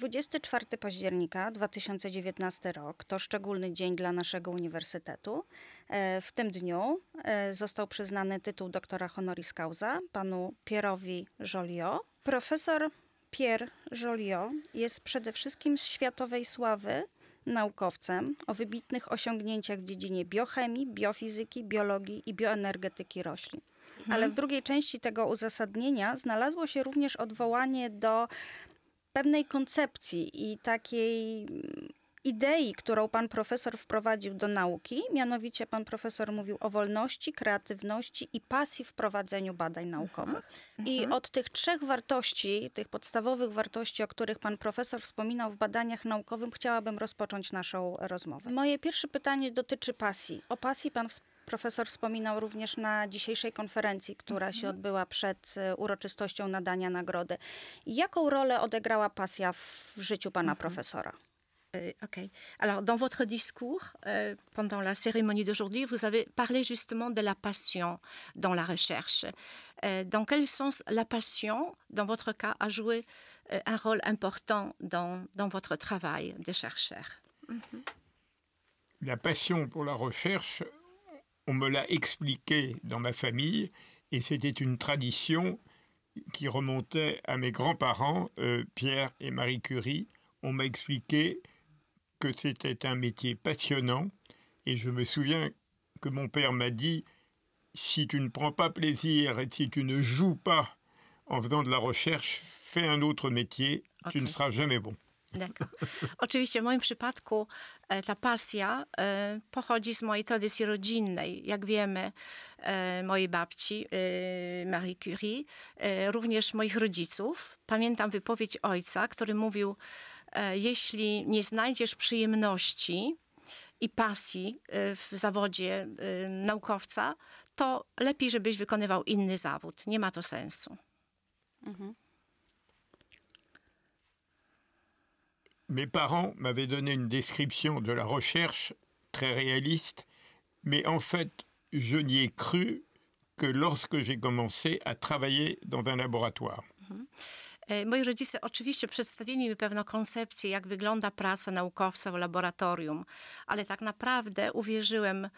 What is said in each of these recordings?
24 października 2019 rok to szczególny dzień dla naszego uniwersytetu. W tym dniu został przyznany tytuł doktora honoris causa panu Pierre'owi Joliot. Profesor Pierre Joliot jest przede wszystkim z światowej sławy naukowcem o wybitnych osiągnięciach w dziedzinie biochemii, biofizyki, biologii i bioenergetyki roślin. Ale w drugiej części tego uzasadnienia znalazło się również odwołanie do pewnej koncepcji i takiej idei, którą pan profesor wprowadził do nauki. Mianowicie pan profesor mówił o wolności, kreatywności i pasji w prowadzeniu badań naukowych. I od tych trzech wartości, tych podstawowych wartości, o których pan profesor wspominał w badaniach naukowych, chciałabym rozpocząć naszą rozmowę. Moje pierwsze pytanie dotyczy pasji. O pasji pan profesor wspominał również na dzisiejszej konferencji, która się odbyła przed uroczystością nadania nagrody. Jaką rolę odegrała pasja w życiu pana profesora? Ok. Alors, dans votre discours, pendant la cérémonie d'aujourd'hui, vous avez parlé justement de la passion dans la recherche. Dans quel sens la passion, dans votre cas, a joué un rôle important dans votre travail de chercheur? La passion pour la recherche, on me l'a expliqué dans ma famille, et c'était une tradition qui remontait à mes grands-parents, Pierre et Marie Curie. On m'a expliqué que c'était un métier passionnant, et je me souviens que mon père m'a dit « si tu ne prends pas plaisir et si tu ne joues pas en faisant de la recherche, fais un autre métier, tu ne seras jamais bon ». D'accord. Oczywiście w moim przypadku ta pasja pochodzi z mojej tradycji rodzinnej. Jak wiemy, mojej babci, Marie Curie, również moich rodziców. Pamiętam wypowiedź ojca, który mówił: jeśli nie znajdziesz przyjemności i pasji w zawodzie naukowca, to lepiej, żebyś wykonywał inny zawód. Nie ma to sensu. Mes parents m'avaient donné une description de la recherche très réaliste, mais en fait, je n'y ai cru que lorsque j'ai commencé à travailler dans un laboratoire. Moi rodzice oczywiście przedstawili mi pewną koncepcję, jak wygląda praca naukowca w laboratorium, ale tak naprawdę uwierzyłem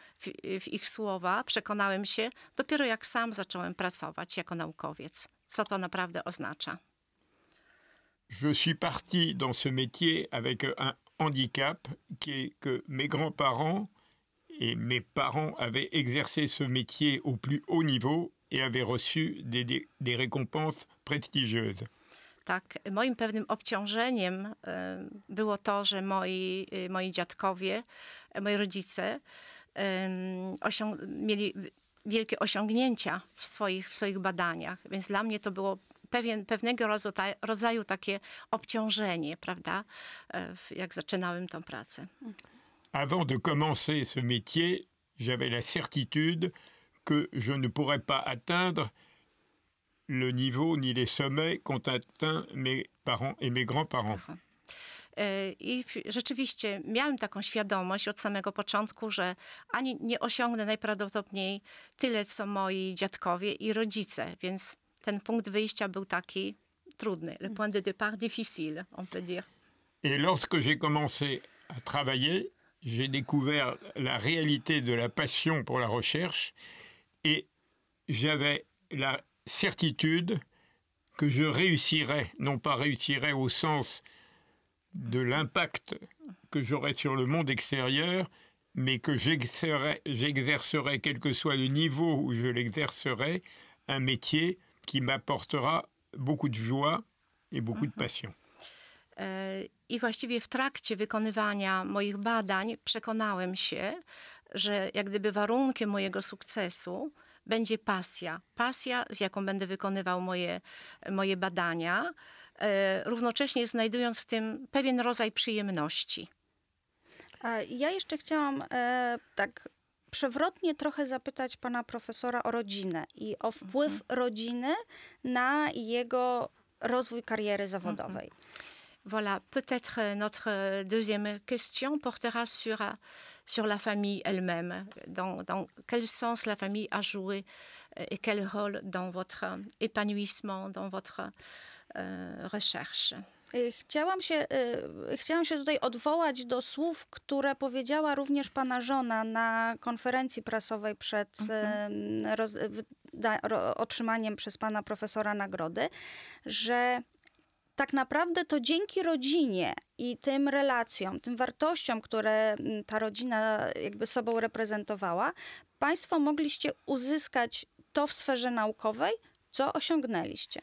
w ich słowa, przekonałem się dopiero jak sam zacząłem pracować jako naukowiec, co to naprawdę oznacza. Je suis parti dans ce métier avec un handicap qui est que mes grands-parents et mes parents avaient exercé ce métier au plus haut niveau et avaient reçu des récompenses prestigieuses. Tak, moim pewnym obciążeniem było to, że moi dziadkowie, moi rodzice mieli wielkie osiągnięcia w swoich badaniach, więc dla mnie to było pewnego rodzaju takie obciążenie, prawda, jak zaczynałem tą pracę. Avant de commencer ce métier, j'avais la certitude que je ne pourrais pas atteindre le niveau ni les sommets qu'ont atteints mes parents et mes grands-parents. I rzeczywiście miałem taką świadomość od samego początku, że ani nie osiągnę najprawdopodobniej tyle, co moi dziadkowie i rodzice, więc ten punkt wyjścia był taki trudny. Le point de départ difficile, on peut dire. Et lorsque j'ai commencé à travailler, j'ai découvert la réalité de la passion pour la recherche et j'avais la certitude que je réussirais, non pas réussirais au sens de l'impact que j'aurais sur le monde extérieur, mais que j'exercerais, quel que soit le niveau où je l'exercerais, un métier qui m'apportera beaucoup de joie et beaucoup de passion. I właściwie w trakcie wykonywania moich badań przekonałem się, że jak gdyby warunkiem mojego sukcesu będzie pasja. Pasja, z jaką będę wykonywał moje badania, równocześnie znajdując w tym pewien rodzaj przyjemności. A ja jeszcze chciałam tak przewrotnie trochę zapytać pana profesora o rodzinę i o wpływ rodziny na jego rozwój kariery zawodowej. Voilà, peut-être notre deuxième question portera sur la famille elle-même. Dans quel sens la famille a joué et quel rôle dans votre épanouissement, dans votre recherche? Chciałam się tutaj odwołać do słów, które powiedziała również pana żona na konferencji prasowej przed otrzymaniem przez pana profesora nagrody, że tak naprawdę to dzięki rodzinie i tym relacjom, tym wartościom, które ta rodzina jakby sobą reprezentowała, państwo mogliście uzyskać to w sferze naukowej, co osiągnęliście.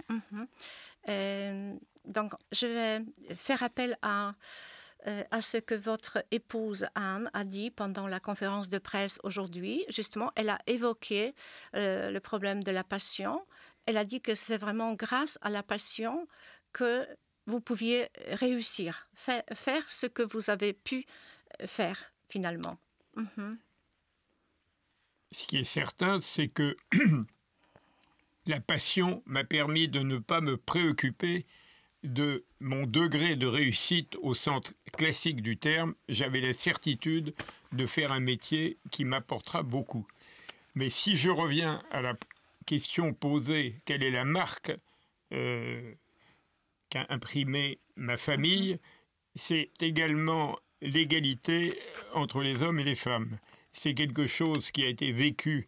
Donc, je vais faire appel à ce que votre épouse Anne a dit pendant la conférence de presse aujourd'hui. Justement, elle a évoqué le problème de la passion. Elle a dit que c'est vraiment grâce à la passion que vous pouviez réussir, faire ce que vous avez pu faire finalement. Ce qui est certain, c'est que la passion m'a permis de ne pas me préoccuper de mon degré de réussite au centre classique du terme. J'avais la certitude de faire un métier qui m'apportera beaucoup. Mais si je reviens à la question posée, quelle est la marque qu'a imprimée ma famille, c'est également l'égalité entre les hommes et les femmes. C'est quelque chose qui a été vécu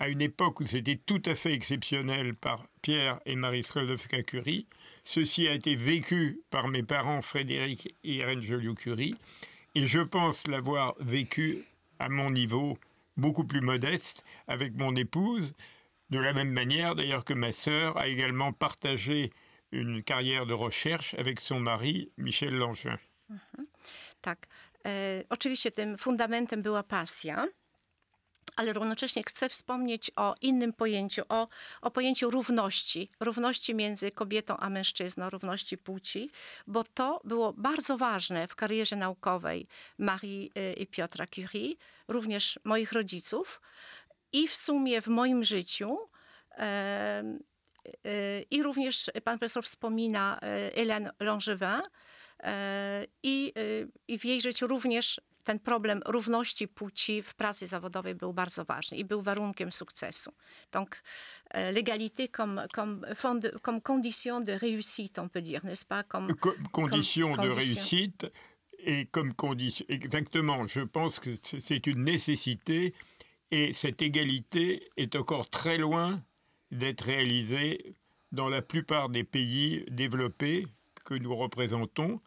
à une époque où c'était tout à fait exceptionnel par Pierre et Marie Skłodowska Curie. Ceci a été vécu par mes parents Frédéric et Hélène Joliot-Curie. Et je pense l'avoir vécu à mon niveau beaucoup plus modeste avec mon épouse. De la même manière d'ailleurs que ma sœur a également partagé une carrière de recherche avec son mari Michel Langevin. Tak. Oczywiście tym fundamentem była pasja. Ale równocześnie chcę wspomnieć o innym pojęciu, o pojęciu równości. Równości między kobietą a mężczyzną, równości płci, bo to było bardzo ważne w karierze naukowej Marii i Piotra Curie, również moich rodziców i w sumie w moim życiu. I również pan profesor wspomina Hélène Langevin i w jej życiu również ten problem równości płci w pracy zawodowej był bardzo ważny i był warunkiem sukcesu. Donc, l'égalité comme condition de réussite, on peut dire, n'est-ce pas? Comme condition de réussite et comme condition. Exactement, je pense que c'est une nécessité et cette égalité est encore très loin d'être réalisée dans la plupart des pays développés que nous représentons.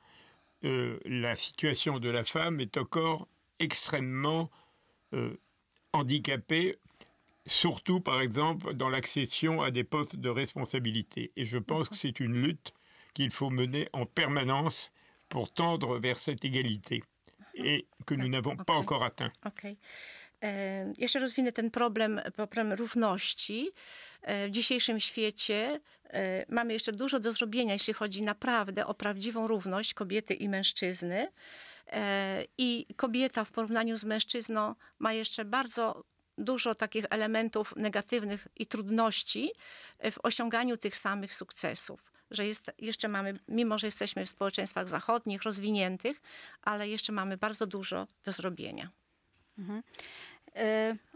La situation de la femme est encore extrêmement handicapée, surtout par exemple dans l'accession à des postes de responsabilité. Et je pense que c'est une lutte qu'il faut mener en permanence pour tendre vers cette égalité et que nous n'avons pas encore atteint. Jeszcze rozwinę ten problem równości. W dzisiejszym świecie mamy jeszcze dużo do zrobienia, jeśli chodzi naprawdę o prawdziwą równość kobiety i mężczyzny. I kobieta w porównaniu z mężczyzną ma jeszcze bardzo dużo takich elementów negatywnych i trudności w osiąganiu tych samych sukcesów. Że jeszcze mamy, mimo że jesteśmy w społeczeństwach zachodnich, rozwiniętych, ale jeszcze mamy bardzo dużo do zrobienia.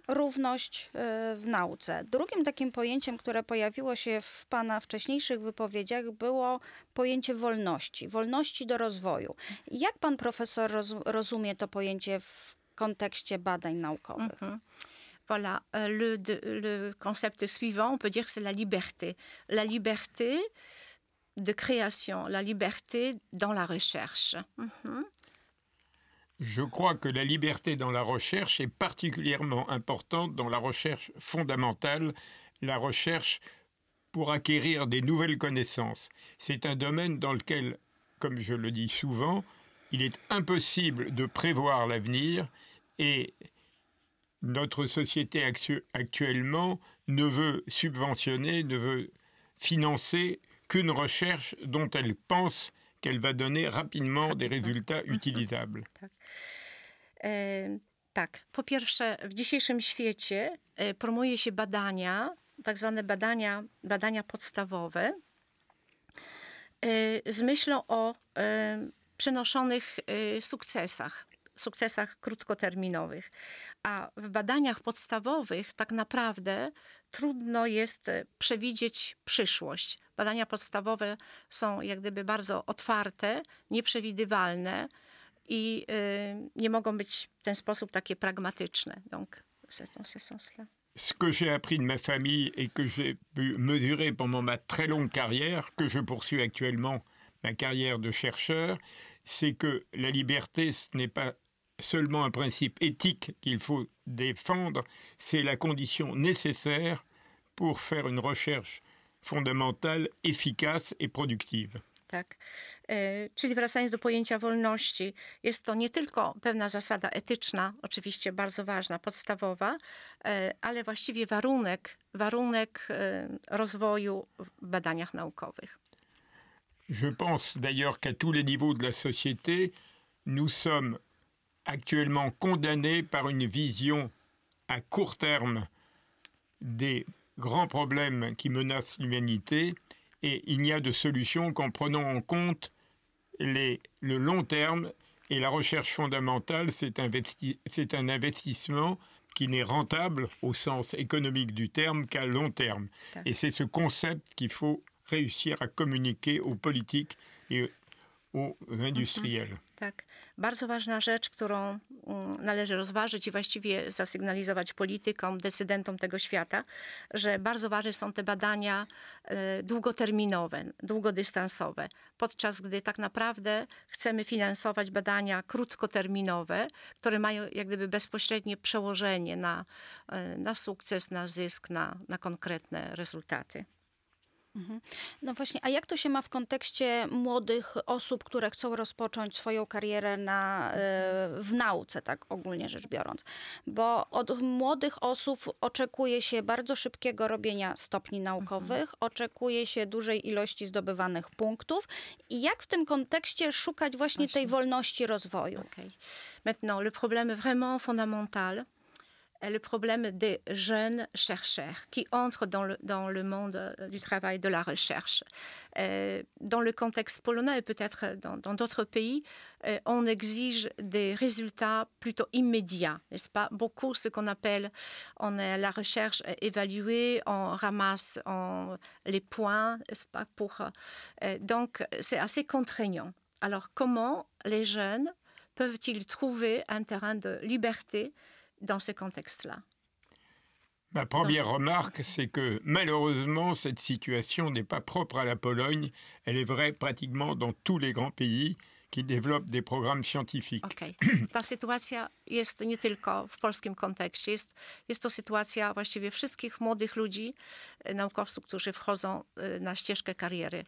Równość w nauce. Drugim takim pojęciem, które pojawiło się w pana wcześniejszych wypowiedziach, było pojęcie wolności, wolności do rozwoju. Jak pan profesor rozumie to pojęcie w kontekście badań naukowych? Voilà, le concept suivant, on peut dire que c'est la liberté. La liberté de création, la liberté dans la recherche. Je crois que la liberté dans la recherche est particulièrement importante dans la recherche fondamentale, la recherche pour acquérir des nouvelles connaissances. C'est un domaine dans lequel, comme je le dis souvent, il est impossible de prévoir l'avenir et notre société actuellement ne veut subventionner, ne veut financer qu'une recherche dont elle pense qu'elle va donner rapidement des résultats utilisables. Tak. Po pierwsze, w dzisiejszym świecie promuje się badania, tak zwane badania podstawowe, z myślą o przenoszonych sukcesach sukcesach krótkoterminowych. A w badaniach podstawowych tak naprawdę trudno jest przewidzieć przyszłość. Badania podstawowe są jak gdyby bardzo otwarte, nieprzewidywalne i nie mogą być w ten sposób takie pragmatyczne. Donc, c'est dans ce sens-là. Ce que j'ai appris de ma famille et que j'ai pu mesurer pendant ma très longue carrière, que je poursuis actuellement ma carrière de chercheur, c'est que la liberté, ce n'est pas seulement un principe éthique qu'il faut défendre, c'est la condition nécessaire pour faire une recherche fondamentale, efficace et productive. Tak. Czyli wracając do pojęcia wolności, jest to nie tylko pewna zasada etyczna, oczywiście bardzo ważna, podstawowa, ale właściwie warunek rozwoju w badaniach naukowych. Je pense d'ailleurs qu'à tous les niveaux de la société, nous sommes actuellement condamnés par une vision à court terme des grands problèmes qui menacent l'humanité. Et il n'y a de solution qu'en prenant en compte le long terme. Et la recherche fondamentale, c'est un investissement qui n'est rentable au sens économique du terme qu'à long terme. Et c'est ce concept qu'il faut réussir à communiquer aux politiques et aux industriels. Tak. Bardzo ważna rzecz, którą należy rozważyć i właściwie zasygnalizować politykom, decydentom tego świata, że bardzo ważne są te badania długoterminowe, długodystansowe, podczas gdy tak naprawdę chcemy finansować badania krótkoterminowe, które mają jak gdyby bezpośrednie przełożenie na sukces, na zysk, na konkretne rezultaty. No właśnie, a jak to się ma w kontekście młodych osób, które chcą rozpocząć swoją karierę w nauce, tak ogólnie rzecz biorąc? Bo od młodych osób oczekuje się bardzo szybkiego robienia stopni naukowych, oczekuje się dużej ilości zdobywanych punktów. I jak w tym kontekście szukać właśnie tej wolności rozwoju? Okay. Maintenant, le problème est vraiment fondamental. Le problème des jeunes chercheurs qui entrent dans le monde du travail de la recherche. Dans le contexte polonais et peut-être dans d'autres pays, on exige des résultats plutôt immédiats, n'est-ce pas? Beaucoup ce qu'on appelle la recherche évaluée, on ramasse les points, n'est-ce pas? Donc c'est assez contraignant. Alors comment les jeunes peuvent-ils trouver un terrain de liberté dans ce contexte-là? Ma première remarque, c'est que malheureusement, cette situation n'est pas propre à la Pologne. Elle est vraie pratiquement dans tous les grands pays qui développent des programmes scientifiques. Okej. Ta sytuacja jest nie tylko w polskim kontekście. Jest to sytuacja właściwie wszystkich młodych ludzi, naukowców, którzy wchodzą na ścieżkę kariery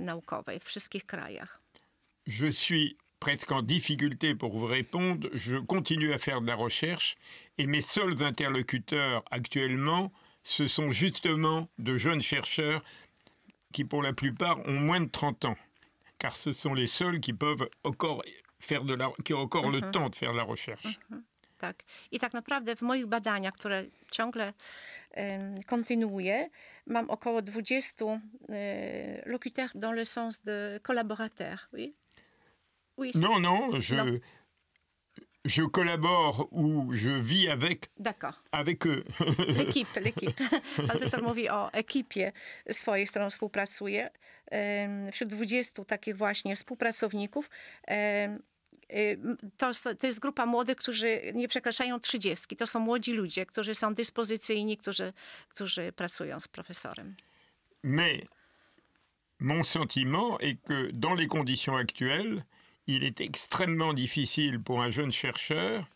naukowej w wszystkich krajach. Je suis presque en difficulté pour vous répondre, je continue à faire de la recherche et mes seuls interlocuteurs actuellement, ce sont justement de jeunes chercheurs qui pour la plupart ont moins de 30 ans, car ce sont les seuls qui peuvent encore faire qui ont encore le temps de faire de la recherche. Tak. I tak naprawdę w moich badaniach, które ciągle kontynuuję, mam około 20 locuteurs dans le sens de collaborateurs, oui. Oui, non, non, je collabore ou je vis avec eux. L'équipe. Pan profesor mówi o ekipie swojej, z którą współpracuje. Wśród 20 takich właśnie współpracowników to jest grupa młodych, którzy nie przekraczają 30. To są młodzi ludzie, którzy są dyspozycyjni, którzy pracują z profesorem. Mais mon sentiment est que dans les conditions actuelles, il est extrêmement difficile pour un jeune chercheur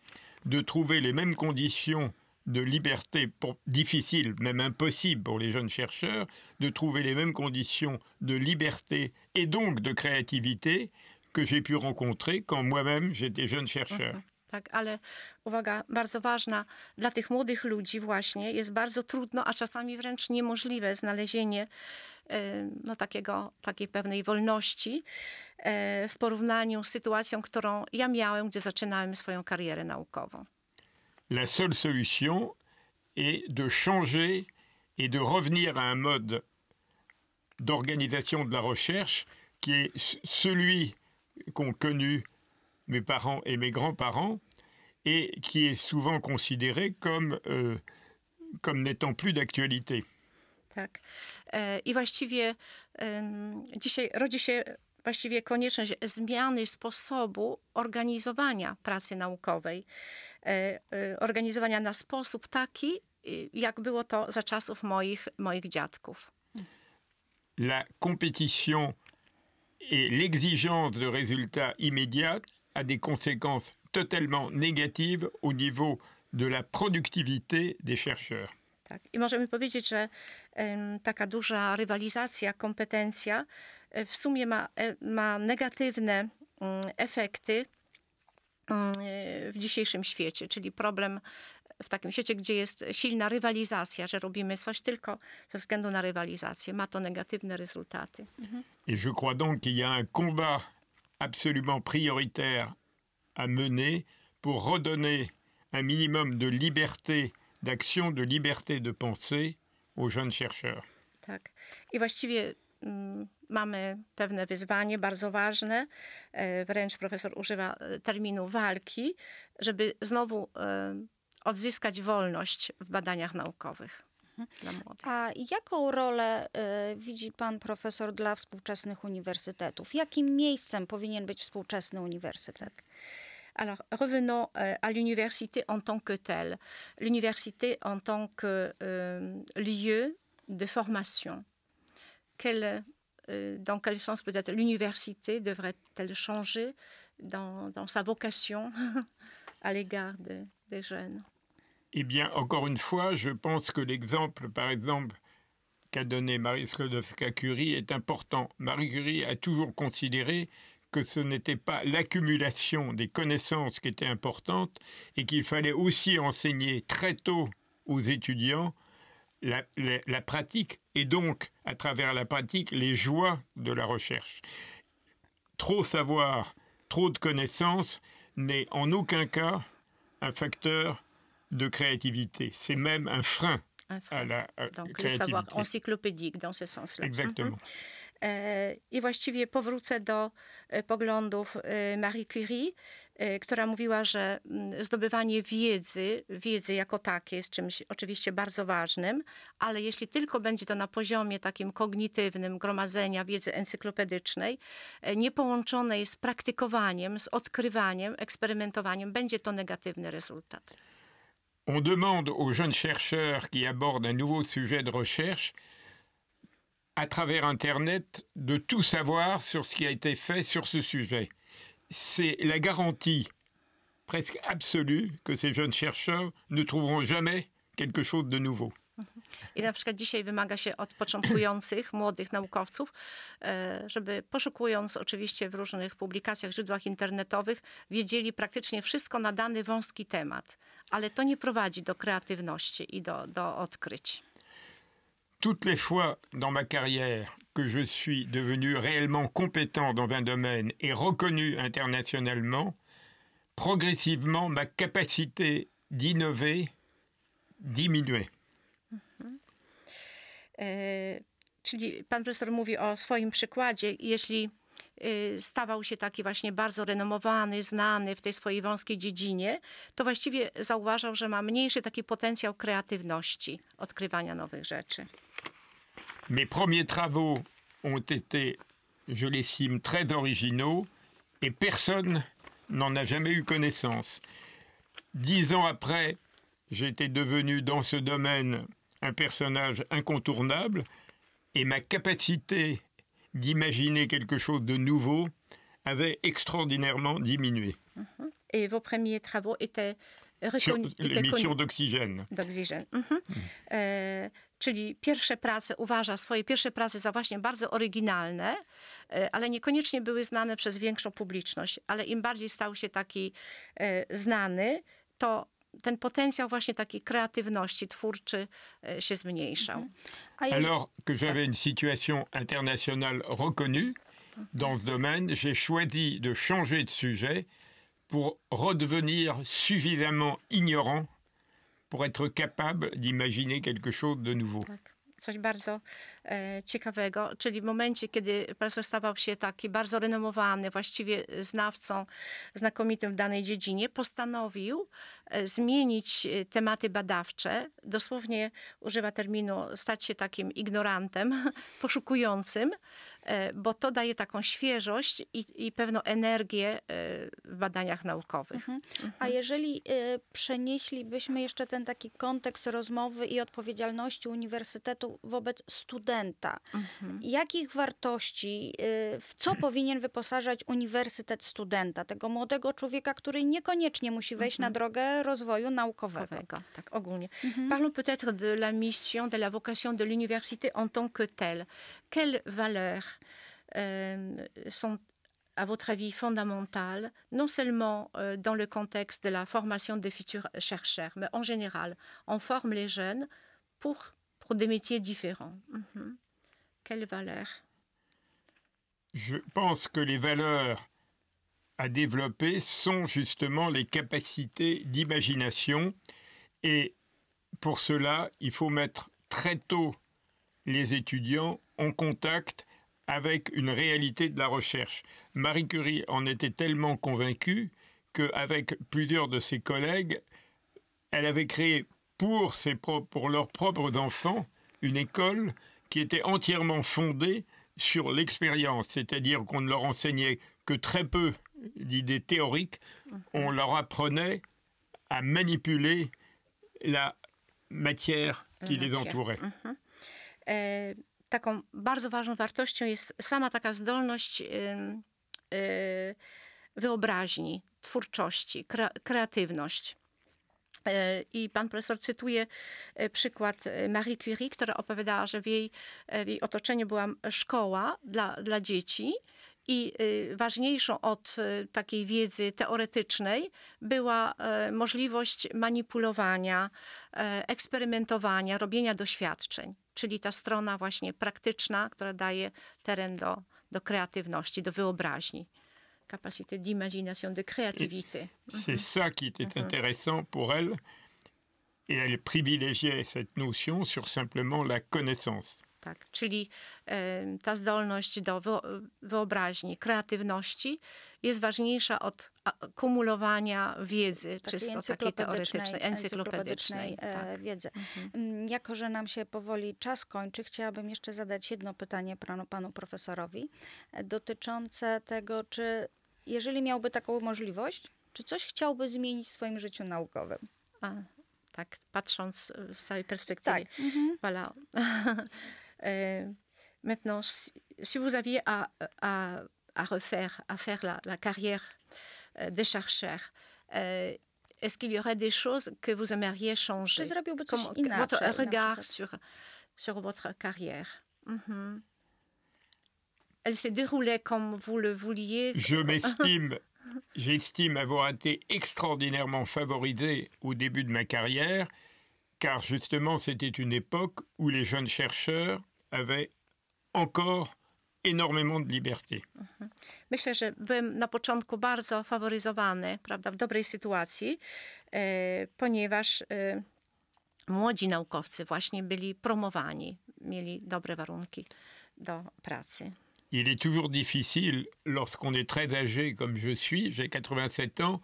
de trouver les mêmes conditions de liberté, difficile, même impossible pour les jeunes chercheurs, de trouver les mêmes conditions de liberté et donc de créativité que j'ai pu rencontrer quand moi-même j'étais jeune chercheur. Tak, ale uwaga, bardzo ważna, dla tych młodych ludzi właśnie jest bardzo trudno, a czasami wręcz niemożliwe znalezienie takiej pewnej wolności w porównaniu z sytuacją, którą ja miałem, gdy zaczynałem swoją karierę naukową. La seule solution est de changer et de revenir à un mode d'organisation de la recherche qui est celui qu'ont connu mes parents et mes grands-parents, et qui est souvent considéré comme, comme n'étant plus d'actualité. Tak. I właściwie dzisiaj rodzi się właściwie konieczność zmiany sposobu organizowania pracy naukowej. Organizowania na sposób taki, jak było to za czasów moich dziadków. La compétition et l'exigence de résultats immédiats a des conséquences totalement négatives au niveau de la productivité des chercheurs. Tak. I możemy powiedzieć, że taka duża rywalizacja, kompetencja w sumie ma negatywne efekty w dzisiejszym świecie, czyli problem w takim świecie, gdzie jest silna rywalizacja, że robimy coś tylko ze względu na rywalizację. Ma to negatywne rezultaty. Et je crois donc qu'il y a un combat absolument prioritaire à mener pour redonner un minimum de liberté d'action, de liberté de pensée aux jeunes chercheurs. Tak. I właściwie mamy pewne wyzwanie, bardzo ważne. Wręcz profesor używa terminu walki, żeby znowu odzyskać wolność w badaniach naukowych dla młodych. A jaką rolę widzi pan profesor dla współczesnych uniwersytetów? Jakim miejscem powinien być współczesny uniwersytet? Alors, revenons à l'université en tant que telle. L'université en tant que lieu de formation. Dans quel sens peut-être l'université devrait-elle changer dans sa vocation à l'égard des jeunes? Eh bien, encore une fois, je pense que l'exemple, par exemple, qu'a donné Marie Skłodowska Curie est important. Marie Curie a toujours considéré que ce n'était pas l'accumulation des connaissances qui était importante et qu'il fallait aussi enseigner très tôt aux étudiants la pratique et donc, à travers la pratique, les joies de la recherche. Trop savoir, trop de connaissances n'est en aucun cas un facteur de créativité. C'est même un frein à la créativité. Donc le savoir encyclopédique dans ce sens-là. Exactement. I właściwie powrócę do poglądów Marie Curie, która mówiła, że zdobywanie wiedzy jako takie jest czymś oczywiście bardzo ważnym, ale jeśli tylko będzie to na poziomie takim kognitywnym gromadzenia wiedzy encyklopedycznej, niepołączone jest z praktykowaniem, z odkrywaniem, eksperymentowaniem, będzie to negatywny rezultat. On demande aux jeunes chercheurs qui abordent un nouveau sujet de recherche à travers Internet, de tout savoir sur ce qui a été fait sur ce sujet. C'est la garantie presque absolue que ces jeunes chercheurs ne trouveront jamais quelque chose de nouveau. I na przykład dzisiaj wymaga się od początkujących, młodych naukowców, żeby poszukując oczywiście w różnych publikacjach, źródłach internetowych, wiedzieli praktycznie wszystko na dany wąski temat. Ale to nie prowadzi do kreatywności i do odkryć. Toutes les fois dans ma carrière que je suis devenu réellement compétent dans un domaine et reconnu internationalement, progressivement ma capacité d'innover diminuait. Czyli pan profesor mówi o swoim przykładzie. Jeśli stawał się taki właśnie bardzo renomowany, znany w tej swojej wąskiej dziedzinie, to właściwie zauważał, że ma mniejszy taki potencjał kreatywności, odkrywania nowych rzeczy. Mes premiers travaux ont été, je l'estime, très originaux et personne n'en a jamais eu connaissance. 10 ans après, j'étais devenu dans ce domaine un personnage incontournable et ma capacité d'imaginer quelque chose de nouveau avait extraordinairement diminué. Et vos premiers travaux étaient reconnus. L'émission d'oxygène. D'oxygène. Czyli swoje pierwsze prace za właśnie bardzo oryginalne, ale niekoniecznie były znane przez większą publiczność. Ale im bardziej stał się taki znany, to ten potencjał właśnie takiej kreatywności, twórczy się zmniejszał. Alors que j'avais une situation internationale reconnue dans ce domaine, j'ai choisi de changer de sujet pour redevenir suffisamment ignorant pour être capable d'imaginer quelque chose de nouveau. coś bardzo ciekawego, czyli w momencie, kiedy profesor stawał się taki bardzo renomowany, właściwie znawcą znakomitym w danej dziedzinie, postanowił zmienić tematy badawcze. Dosłownie używa terminu stać się takim ignorantem, poszukującym, bo to daje taką świeżość i pewną energię w badaniach naukowych. A jeżeli przenieślibyśmy jeszcze ten taki kontekst rozmowy i odpowiedzialności uniwersytetu wobec studenta, jakich wartości, w co powinien wyposażać uniwersytet studenta, tego młodego człowieka, który niekoniecznie musi wejść na drogę rozwoju naukowego? Tak, ogólnie. Parlons peut-être de la mission, de la vocation de l'université en tant que telle. Quelles valeurs sont, à votre avis, fondamentales, non seulement dans le contexte de la formation des futurs chercheurs, mais en général? On forme les jeunes pour des métiers différents. Quelles valeurs? Je pense que les valeurs à développer sont justement les capacités d'imagination. Et pour cela, il faut mettre très tôt les étudiants en contact avec une réalité de la recherche. Marie Curie en était tellement convaincue qu'avec plusieurs de ses collègues, elle avait créé pour leurs propres enfants une école qui était entièrement fondée sur l'expérience, c'est-à-dire qu'on ne leur enseignait que très peu d'idées théoriques, on leur apprenait à manipuler la matière qui les entourait. Taką bardzo ważną wartością jest sama taka zdolność wyobraźni, twórczości, kreatywność. I pan profesor cytuje przykład Marie Curie, która opowiadała, że w jej otoczeniu była szkoła dla dzieci i ważniejszą od takiej wiedzy teoretycznej była możliwość manipulowania, eksperymentowania, robienia doświadczeń. Czyli ta strona właśnie praktyczna, która daje teren do kreatywności, do wyobraźni. Capacité d'imagination, de créativité. C'est ça qui était intéressant pour elle. Et elle privilégiait cette notion sur simplement la connaissance. Tak, czyli ta zdolność do wyobraźni, kreatywności jest ważniejsza od kumulowania wiedzy takiej czysto takiej teoretycznej, encyklopedycznej wiedzy. Jako że nam się powoli czas kończy, chciałabym jeszcze zadać jedno pytanie panu profesorowi dotyczące tego, czy jeżeli miałby taką możliwość, czy coś chciałby zmienić w swoim życiu naukowym? Tak, patrząc z całej perspektywy. Tak. Voilà. Maintenant, si vous aviez à faire la carrière de chercheur, est-ce qu'il y aurait des choses que vous aimeriez changer? Comment, votre regard sur votre carrière? Elle s'est déroulée comme vous le vouliez? J'estime avoir été extraordinairement favorisé au début de ma carrière, car justement c'était une époque où les jeunes chercheurs avaient encore énormément de liberté. Myślę, że byłem na początku bardzo faworyzowany, prawda, w dobrej sytuacji, ponieważ młodzi naukowcy właśnie byli promowani, mieli dobre warunki do pracy. Il est toujours difficile, lorsqu'on est très âgé comme je suis, j'ai 87 ans,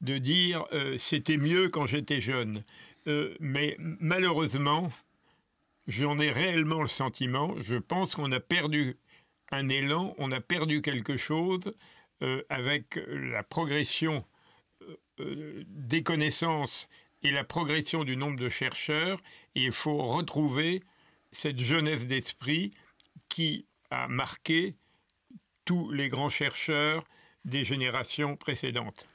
de dire « c'était mieux quand j'étais jeune ». Mais malheureusement, j'en ai réellement le sentiment, je pense qu'on a perdu un élan, on a perdu quelque chose avec la progression des connaissances et la progression du nombre de chercheurs. Et il faut retrouver cette jeunesse d'esprit qui a marqué tous les grands chercheurs des générations précédentes.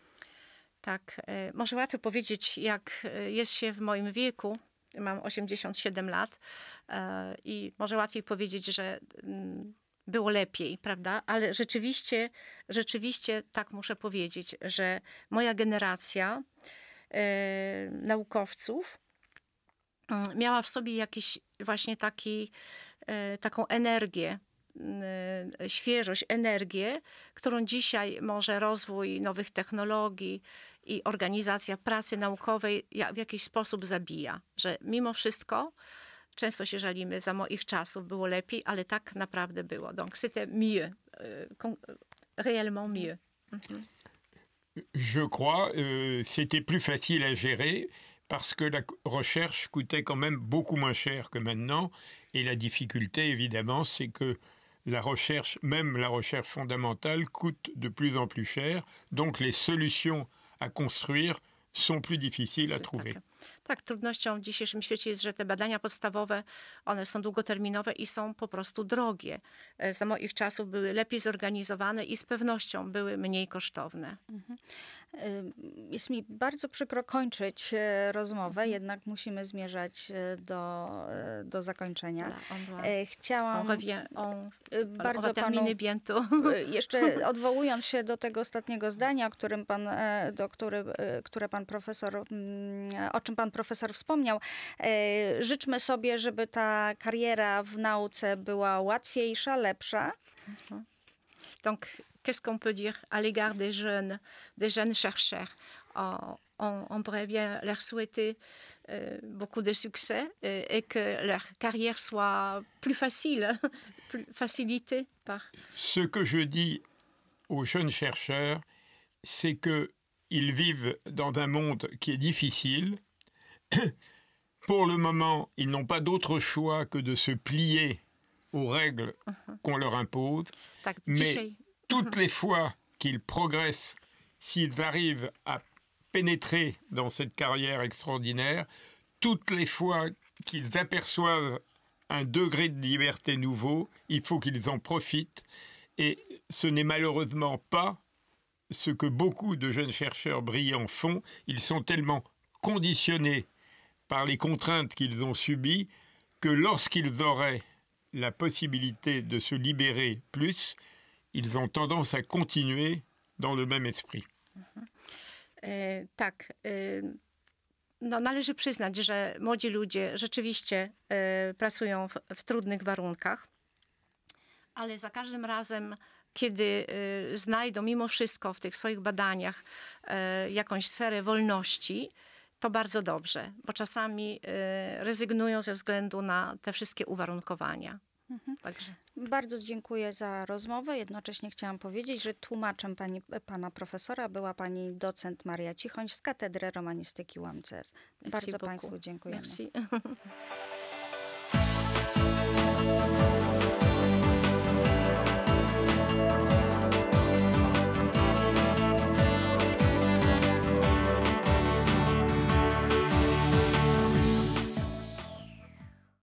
Tak, może łatwo powiedzieć, jak jest się w moim wieku, mam 87 lat i może łatwiej powiedzieć, że było lepiej, prawda? Ale rzeczywiście tak muszę powiedzieć, że moja generacja naukowców miała w sobie jakiś właśnie taką energię, świeżość, energię, którą dzisiaj może rozwój nowych technologii i organizacja pracy naukowej w jakiś sposób zabija. Że mimo wszystko Często się żalimy, za moich czasów było lepiej, ale tak naprawdę było. Donc c'était mieux, réellement mieux. Mm-hmm. Je crois, c'était plus facile à gérer parce que la recherche coûtait quand même beaucoup moins cher que maintenant. Et la difficulté, évidemment, c'est que la recherche, même la recherche fondamentale, coûte de plus en plus cher. Donc les solutions à construire są plus difficiles à trouver. Tak, trudnością w dzisiejszym świecie jest, że te badania podstawowe, one są długoterminowe i są po prostu drogie. Za moich czasów były lepiej zorganizowane i z pewnością były mniej kosztowne. Mhm. Jest mi bardzo przykro kończyć rozmowę, jednak musimy zmierzać do zakończenia. Chciałam bardzo panu, jeszcze odwołując się do tego ostatniego zdania, o którym pan, które pan profesor, o czym pan profesor wspomniał. Życzmy sobie, żeby ta kariera w nauce była łatwiejsza, lepsza. Mhm. Donc, qu'est-ce qu'on peut dire à l'égard des jeunes chercheurs? On pourrait bien leur souhaiter beaucoup de succès et que leur carrière soit plus facile, plus facilitée par... Ce que je dis aux jeunes chercheurs, c'est que ils vivent dans un monde qui est difficile. Pour le moment, ils n'ont pas d'autre choix que de se plier aux règles qu'on leur impose. Mais toutes les fois qu'ils progressent, s'ils arrivent à pénétrer dans cette carrière extraordinaire, toutes les fois qu'ils aperçoivent un degré de liberté nouveau, il faut qu'ils en profitent. Et ce n'est malheureusement pas ce que beaucoup de jeunes chercheurs brillants font. Ils sont tellement conditionnés par les contraintes qu'ils ont subies que lorsqu'ils auraient la possibilité de se libérer plus, ils ont tendance à continuer dans le même esprit. Tak. No, należy przyznać, że młodzi ludzie rzeczywiście pracują w trudnych warunkach, ale za każdym razem, kiedy znajdą mimo wszystko w tych swoich badaniach jakąś sferę wolności, to bardzo dobrze, bo czasami rezygnują ze względu na te wszystkie uwarunkowania. Mhm. Także. Bardzo dziękuję za rozmowę. Jednocześnie chciałam powiedzieć, że tłumaczem pana profesora była pani docent Maria Cichoń z Katedry Romanistyki UMCS. Bardzo Państwu dziękujemy. Merci.